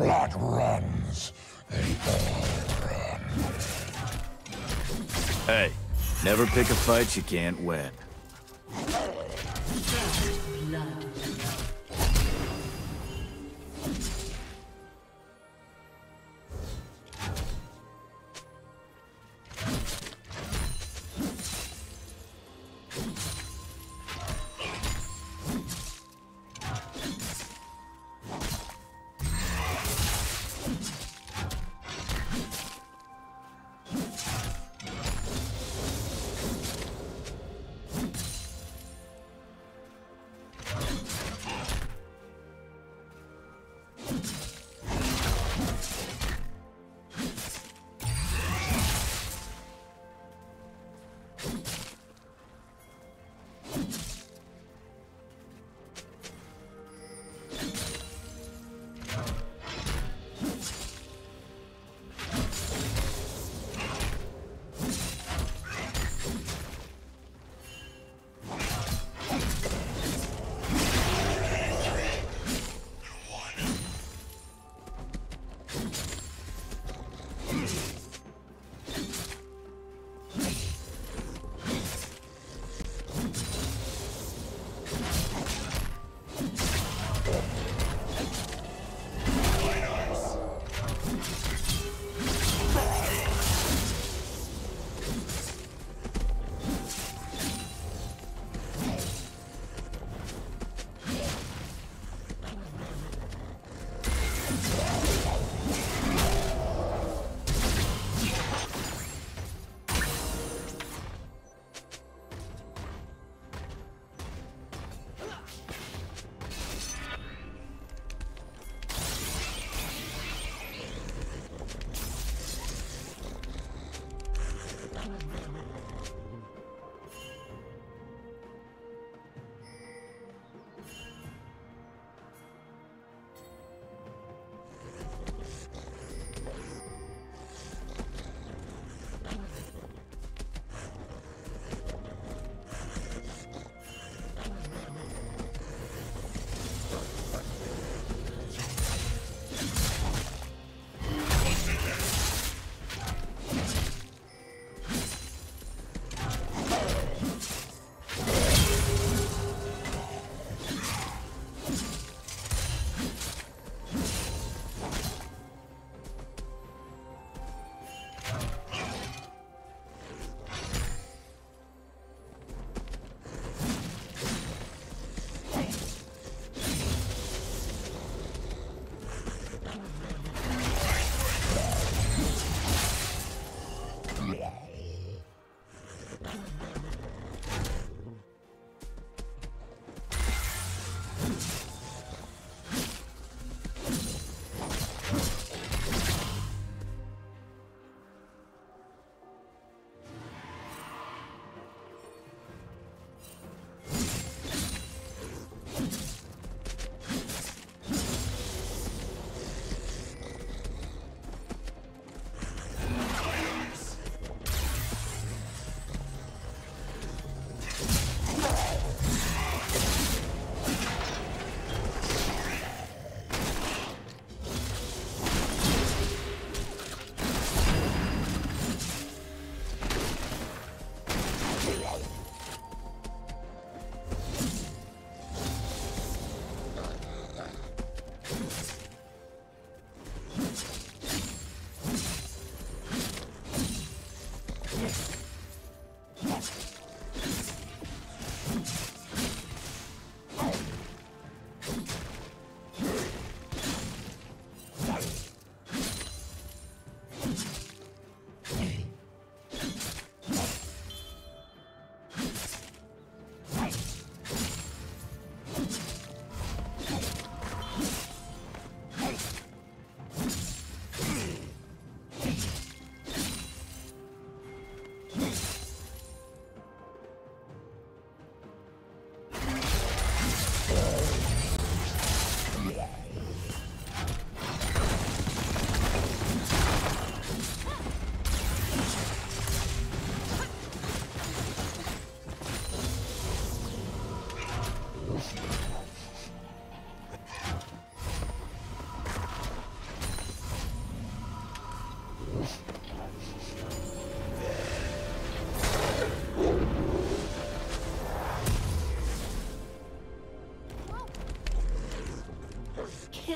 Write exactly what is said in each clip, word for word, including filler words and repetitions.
Blood runs, they all run. Hey, never pick a fight you can't win.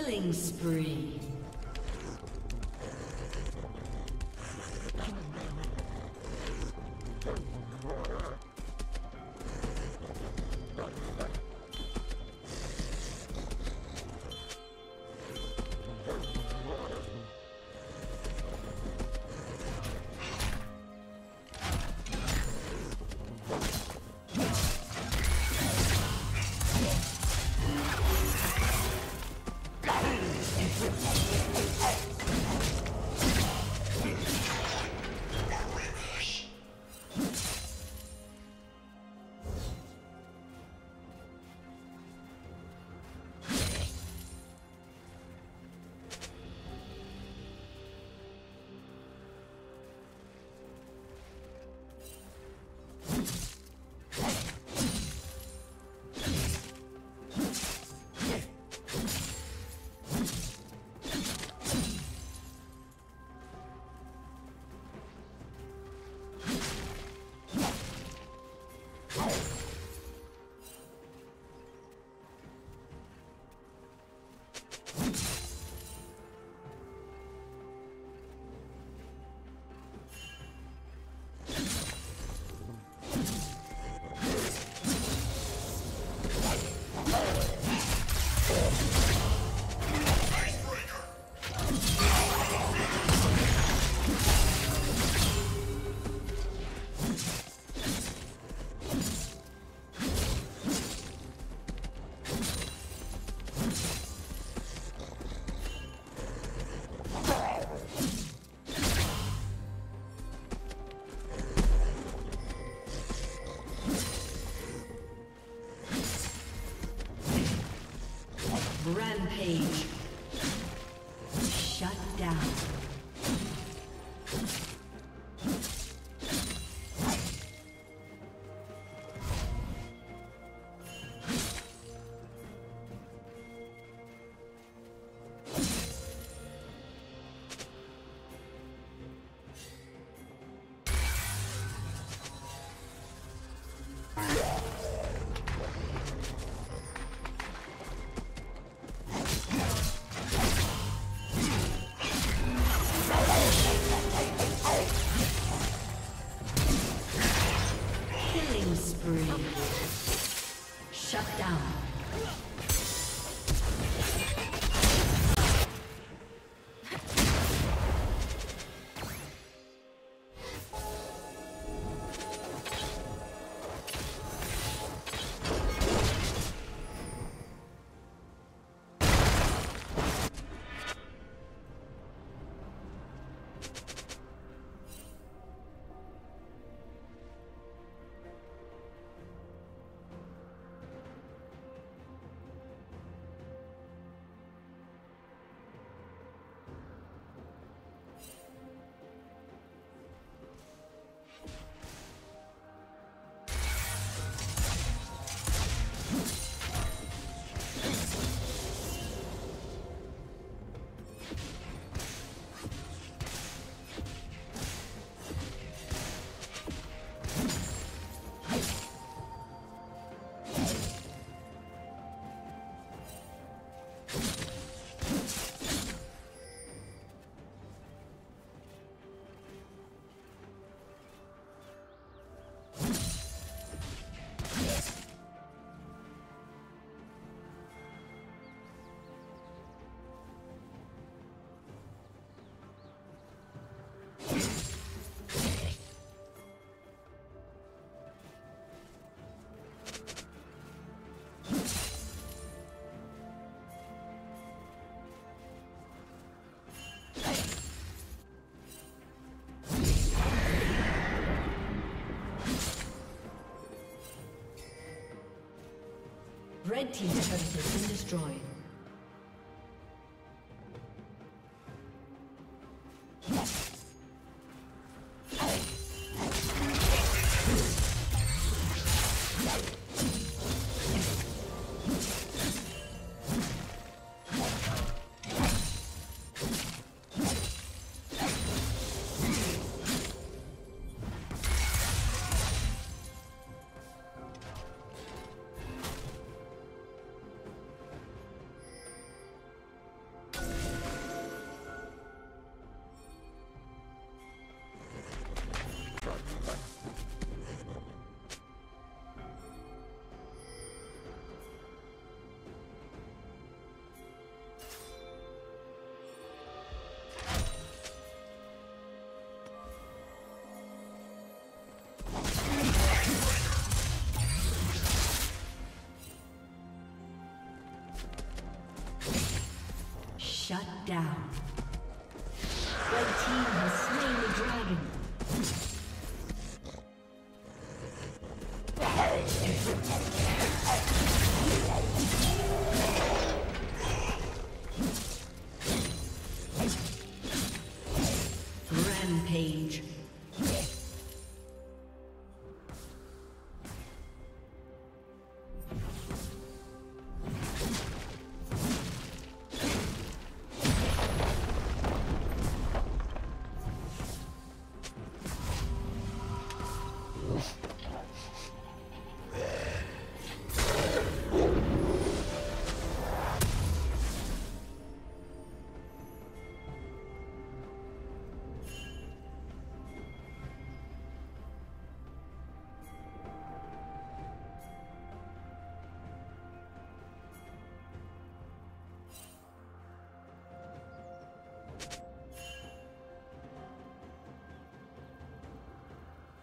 Killing spree. Rampage. Shut down. Red team's turret has been destroyed. Shut down. Red team has slain the dragon. Rampage.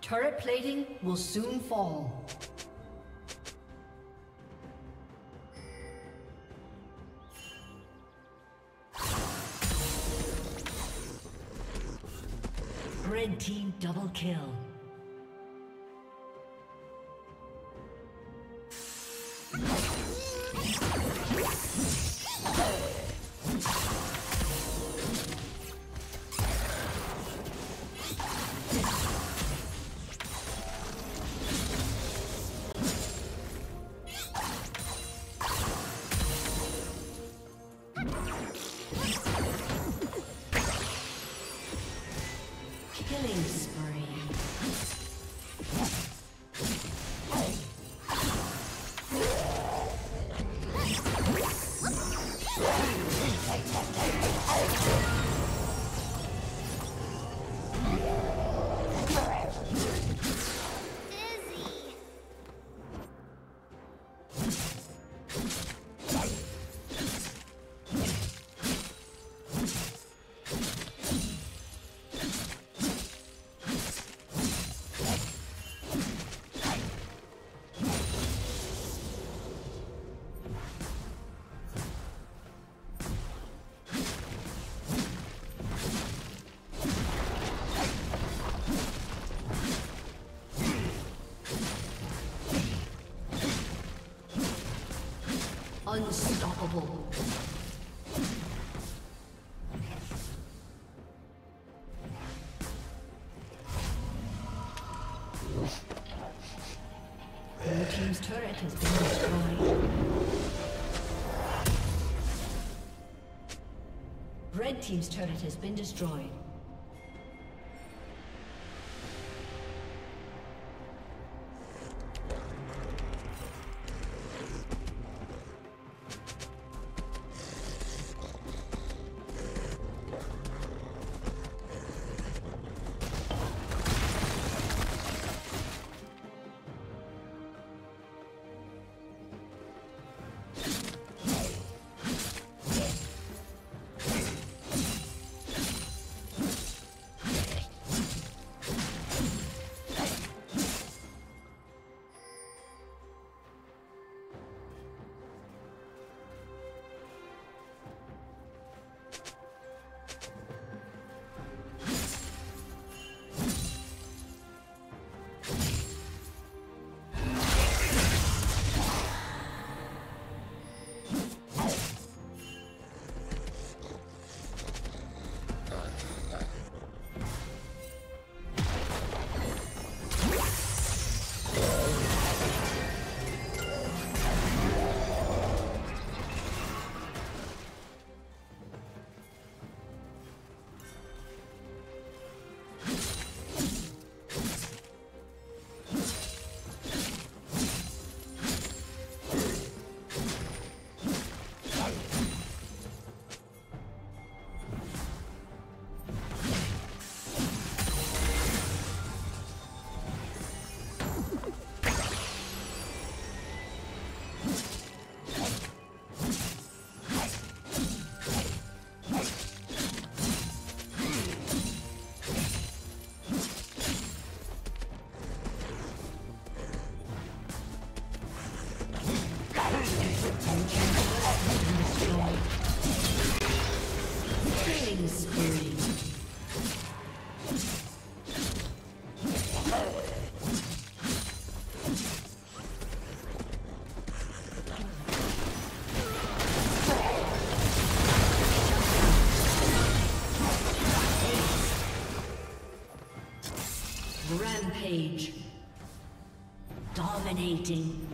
Turret plating will soon fall. Red team double kill. Unstoppable. Your team's turret has been destroyed. Red team's turret has been destroyed. Rampage. Dominating.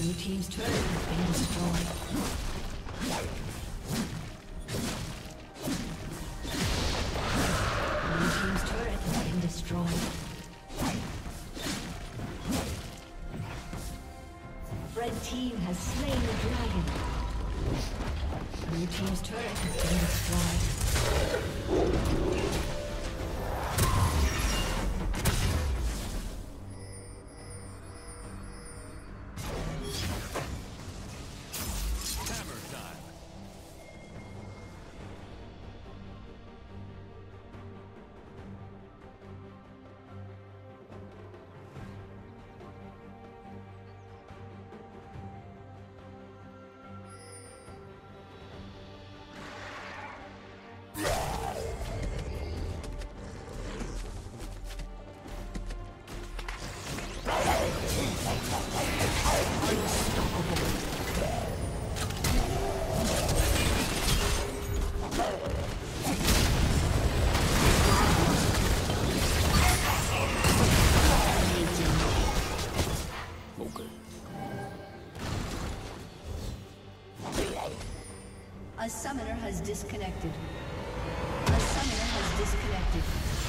Blue team's turret has been destroyed. A summoner has disconnected. A summoner has disconnected.